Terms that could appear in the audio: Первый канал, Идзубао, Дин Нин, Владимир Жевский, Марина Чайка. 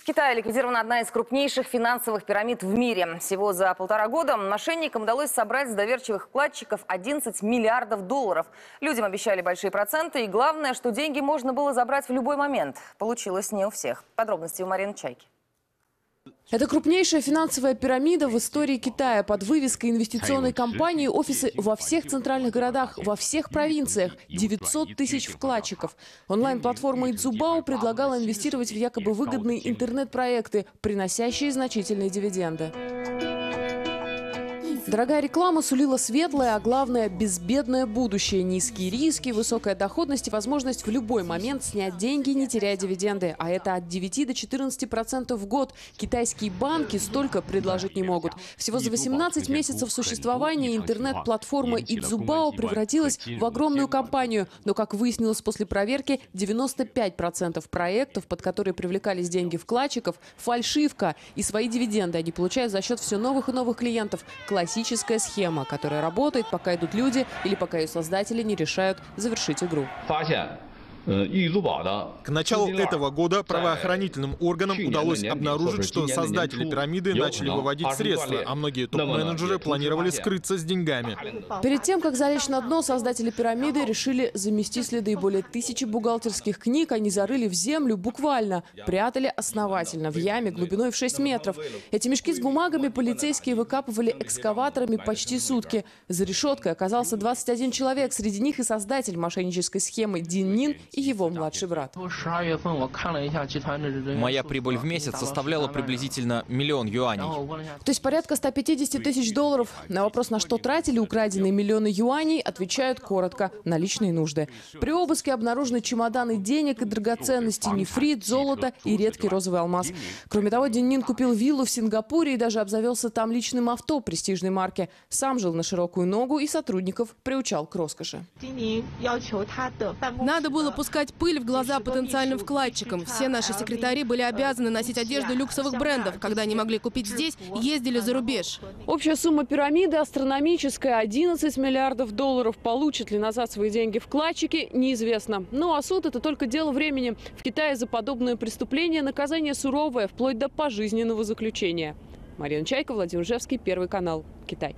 В Китае ликвидирована одна из крупнейших финансовых пирамид в мире. Всего за полтора года мошенникам удалось собрать с доверчивых вкладчиков 11 миллиардов долларов. Людям обещали большие проценты, и главное, что деньги можно было забрать в любой момент. Получилось не у всех. Подробности у Марины Чайки. Это крупнейшая финансовая пирамида в истории Китая. Под вывеской инвестиционной компании офисы во всех центральных городах, во всех провинциях. 900 тысяч вкладчиков. Онлайн-платформа Идзубао предлагала инвестировать в якобы выгодные интернет-проекты, приносящие значительные дивиденды. Дорогая реклама сулила светлое, а главное – безбедное будущее. Низкие риски, высокая доходность и возможность в любой момент снять деньги, не теряя дивиденды. А это от 9 до 14% в год. Китайские банки столько предложить не могут. Всего за 18 месяцев существования интернет-платформа Идзубао превратилась в огромную компанию. Но, как выяснилось после проверки, 95% проектов, под которые привлекались деньги вкладчиков – фальшивка. И свои дивиденды они получают за счет все новых и новых клиентов. Классическая схема, которая работает, пока идут люди или пока ее создатели не решают завершить игру. К началу этого года правоохранительным органам удалось обнаружить, что создатели пирамиды начали выводить средства, а многие топ-менеджеры планировали скрыться с деньгами. Перед тем, как залечь на дно, создатели пирамиды решили замести следы. Более 1000 бухгалтерских книг они зарыли в землю буквально, прятали основательно в яме глубиной в 6 метров. Эти мешки с бумагами полицейские выкапывали экскаваторами почти сутки. За решеткой оказался 21 человек, среди них и создатель мошеннической схемы Дин Нин и его младший брат. Моя прибыль в месяц составляла приблизительно 1 000 000 юаней. То есть порядка 150 тысяч долларов. На вопрос, на что тратили украденные 1 000 000 юаней, отвечают коротко – на личные нужды. При обыске обнаружены чемоданы денег и драгоценностей, нефрит, золото и редкий розовый алмаз. Кроме того, Дин Нин купил виллу в Сингапуре и даже обзавелся там личным авто престижной марки. Сам жил на широкую ногу и сотрудников приучал к роскоши. Надо было пускать пыль в глаза потенциальным вкладчикам. Все наши секретари были обязаны носить одежду люксовых брендов. Когда не могли купить здесь, ездили за рубеж. Общая сумма пирамиды астрономическая – 11 миллиардов долларов. Получат ли назад свои деньги вкладчики – неизвестно. Ну а суд – это только дело времени. В Китае за подобное преступление наказание суровое, вплоть до пожизненного заключения. Марина Чайка, Владимир Жевский, Первый канал, Китай.